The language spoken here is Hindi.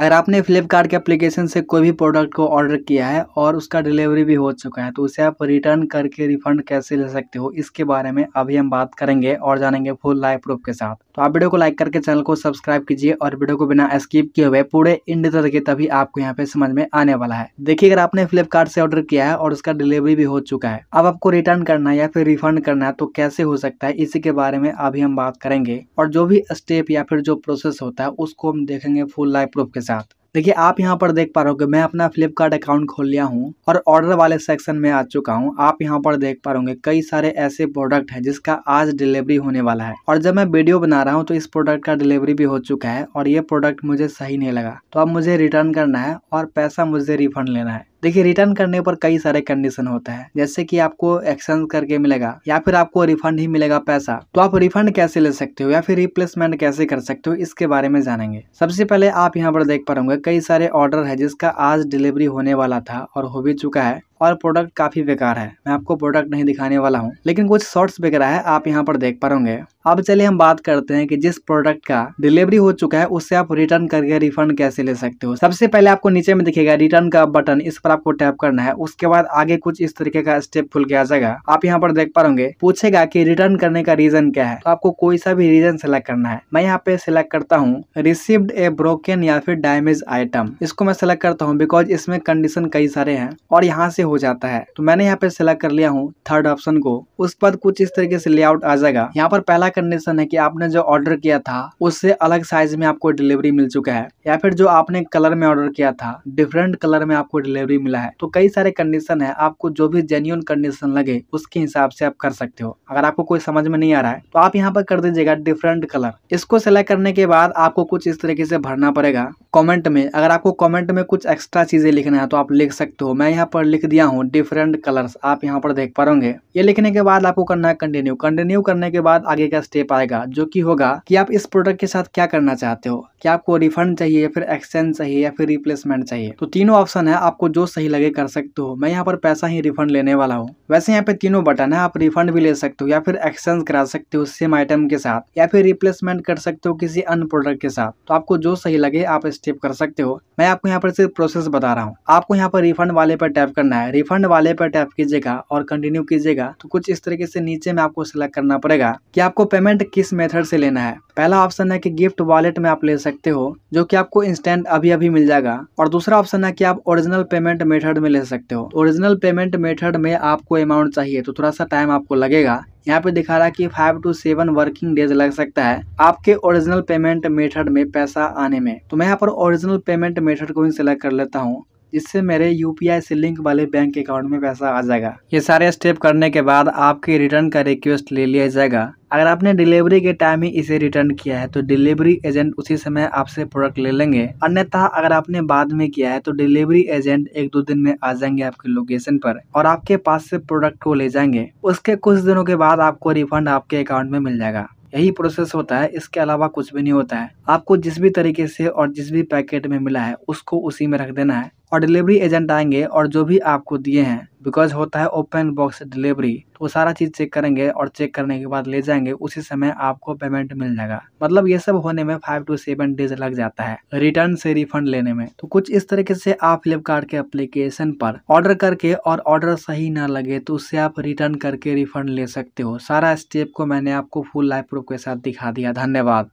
अगर आपने फ्लिपकार्ट के एप्लीकेशन से कोई भी प्रोडक्ट को ऑर्डर किया है और उसका डिलीवरी भी हो चुका है तो उसे आप रिटर्न करके रिफंड कैसे ले सकते हो, इसके बारे में अभी हम बात करेंगे और जानेंगे फुल लाइव प्रूफ के साथ। तो आप वीडियो को लाइक करके चैनल को सब्सक्राइब कीजिए और वीडियो को बिना स्किप किए हुए पूरे एंड तक देखिए, तभी आपको यहाँ पे समझ में आने वाला है। देखिए, अगर आपने फ्लिपकार्ट से ऑर्डर किया है और उसका डिलीवरी भी हो चुका है, अब आपको रिटर्न करना है या फिर रिफंड करना है तो कैसे हो सकता है, इसी के बारे में अभी हम बात करेंगे और जो भी स्टेप या फिर जो प्रोसेस होता है उसको हम देखेंगे फुल लाइव प्रूफ के साथ। देखिए, आप यहाँ पर देख पा रहे हो कि मैं अपना फ्लिपकार्ट अकाउंट खोल लिया हूँ और ऑर्डर वाले सेक्शन में आ चुका हूँ। आप यहाँ पर देख पा रहे होंगे कई सारे ऐसे प्रोडक्ट हैं जिसका आज डिलीवरी होने वाला है और जब मैं वीडियो बना रहा हूँ तो इस प्रोडक्ट का डिलीवरी भी हो चुका है और ये प्रोडक्ट मुझे सही नहीं लगा तो अब मुझे रिटर्न करना है और पैसा मुझे रिफंड लेना है। देखिए, रिटर्न करने पर कई सारे कंडीशन होता है, जैसे कि आपको एक्सचेंज करके मिलेगा या फिर आपको रिफंड ही मिलेगा पैसा। तो आप रिफंड कैसे ले सकते हो या फिर रिप्लेसमेंट कैसे कर सकते हो, इसके बारे में जानेंगे। सबसे पहले आप यहाँ पर देख पा रहे होंगे कई सारे ऑर्डर है जिसका आज डिलीवरी होने वाला था और हो भी चुका है और प्रोडक्ट काफी बेकार है। मैं आपको प्रोडक्ट नहीं दिखाने वाला हूँ, लेकिन कुछ शॉर्ट्स वगैरह है आप यहाँ पर देख पा रहे होंगे। अब चलिए हम बात करते हैं कि जिस प्रोडक्ट का डिलीवरी हो चुका है उससे आप रिटर्न करके रिफंड कैसे ले सकते हो। सबसे पहले आपको नीचे में दिखेगा रिटर्न का बटन, इस पर आपको टैप करना है। उसके बाद आगे कुछ इस तरीके का स्टेप खुल के आ जाएगा। आप यहाँ पर देख पा रहे होंगे पूछेगा कि रिटर्न करने का रीजन क्या है, तो आपको कोई सा भी रीजन सिलेक्ट करना है। मैं यहाँ पे सिलेक्ट करता हूँ रिसीव्ड ए ब्रोकन या फिर डैमेज आइटम, इसको मैं सिलेक्ट करता हूँ बिकॉज इसमें कंडीशन कई सारे हैं और यहाँ से हो जाता है। तो मैंने यहाँ पे सिलेक्ट कर लिया हूँ थर्ड ऑप्शन को। उस पर कुछ इस तरीके से लेआउट आ जाएगा। यहाँ पर पहला कंडीशन है कि आपने जो ऑर्डर किया था उससे अलग साइज में आपको डिलीवरी मिल चुका है या फिर जो आपने कलर में ऑर्डर किया था डिफरेंट कलर में आपको डिलीवरी मिला है। तो कई सारे कंडीशन है, आपको जो भी जेन्युइन कंडीशन लगे उसके हिसाब से आप कर सकते हो। अगर आपको कोई समझ में नहीं आ रहा है तो आप यहाँ पर कर दीजिएगा डिफरेंट कलर। इसको सिलेक्ट करने के बाद आपको कुछ इस तरीके से भरना पड़ेगा कॉमेंट में। अगर आपको कॉमेंट में कुछ एक्स्ट्रा चीजें लिखना है तो आप लिख सकते हो। मैं यहाँ पर लिख दिया हूँ डिफरेंट कलर्स, आप यहाँ पर देख पा रहे होंगे। ये लिखने के बाद आपको करना है कंटिन्यू। कंटिन्यू करने के बाद आगे का स्टेप आएगा जो कि होगा कि आप इस प्रोडक्ट के साथ क्या करना चाहते हो, क्या आपको रिफंड चाहिए या फिर एक्सचेंज चाहिए या फिर रिप्लेसमेंट चाहिए। तो तीनों ऑप्शन है, आपको जो सही लगे कर सकते हो। मैं यहाँ पर पैसा ही रिफंड लेने वाला हूँ। वैसे यहाँ पे तीनों बटन है, आप रिफंड भी ले सकते हो या फिर एक्सचेंज करा सकते हो सेम आइटम के साथ या फिर रिप्लेसमेंट कर सकते हो किसी अन्य प्रोडक्ट के साथ। तो आपको जो सही लगे आप स्टेप कर सकते हो। मैं आपको यहाँ पर सिर्फ प्रोसेस बता रहा हूँ। आपको यहाँ पर रिफंड वाले पर टैप करना है। रिफंड वाले पर टैप कीजिएगा और कंटिन्यू कीजिएगा तो कुछ इस तरीके से नीचे में आपको सिलेक्ट करना पड़ेगा कि आपको पेमेंट किस मेथड से लेना है। पहला ऑप्शन है कि गिफ्ट वॉलेट में आप ले सकते हो जो कि आपको इंस्टेंट अभी अभी मिल जाएगा और दूसरा ऑप्शन है कि आप ओरिजिनल पेमेंट मेथड में ले सकते हो। ओरिजिनल पेमेंट मेथड में आपको अमाउंट चाहिए तो थोड़ा सा टाइम आपको लगेगा। यहाँ पे दिखा रहा है कि 5 से 7 वर्किंग डेज लग सकता है आपके ओरिजिनल पेमेंट मेथड में पैसा आने में। तो मैं यहाँ पर ओरिजिनल पेमेंट मेथड को ही सिलेक्ट कर लेता हूँ जिससे मेरे यूपीआई से लिंक वाले बैंक अकाउंट में पैसा आ जाएगा। ये सारे स्टेप करने के बाद आपके रिटर्न का रिक्वेस्ट ले लिया जाएगा। अगर आपने डिलीवरी के टाइम ही इसे रिटर्न किया है तो डिलीवरी एजेंट उसी समय आपसे प्रोडक्ट ले लेंगे, अन्यथा अगर आपने बाद में किया है तो डिलीवरी एजेंट 1-2 दिन में आ जाएंगे आपके लोकेशन पर और आपके पास से प्रोडक्ट को ले जाएंगे। उसके कुछ दिनों के बाद आपको रिफंड आपके अकाउंट में मिल जाएगा। यही प्रोसेस होता है, इसके अलावा कुछ भी नहीं होता है। आपको जिस भी तरीके से और जिस भी पैकेट में मिला है उसको उसी में रख देना है और डिलीवरी एजेंट आएंगे और जो भी आपको दिए हैं बिकॉज होता है ओपन बॉक्स डिलीवरी तो सारा चीज चेक करेंगे और चेक करने के बाद ले जाएंगे। उसी समय आपको पेमेंट मिल जाएगा। मतलब ये सब होने में 5 से 7 डेज लग जाता है रिटर्न से रिफंड लेने में। तो कुछ इस तरीके से आप फ्लिपकार्ट के एप्लीकेशन पर ऑर्डर करके और ऑर्डर सही ना लगे तो उससे आप रिटर्न करके रिफंड ले सकते हो। सारा स्टेप को मैंने आपको फुल लाइव प्रूफ के साथ दिखा दिया। धन्यवाद।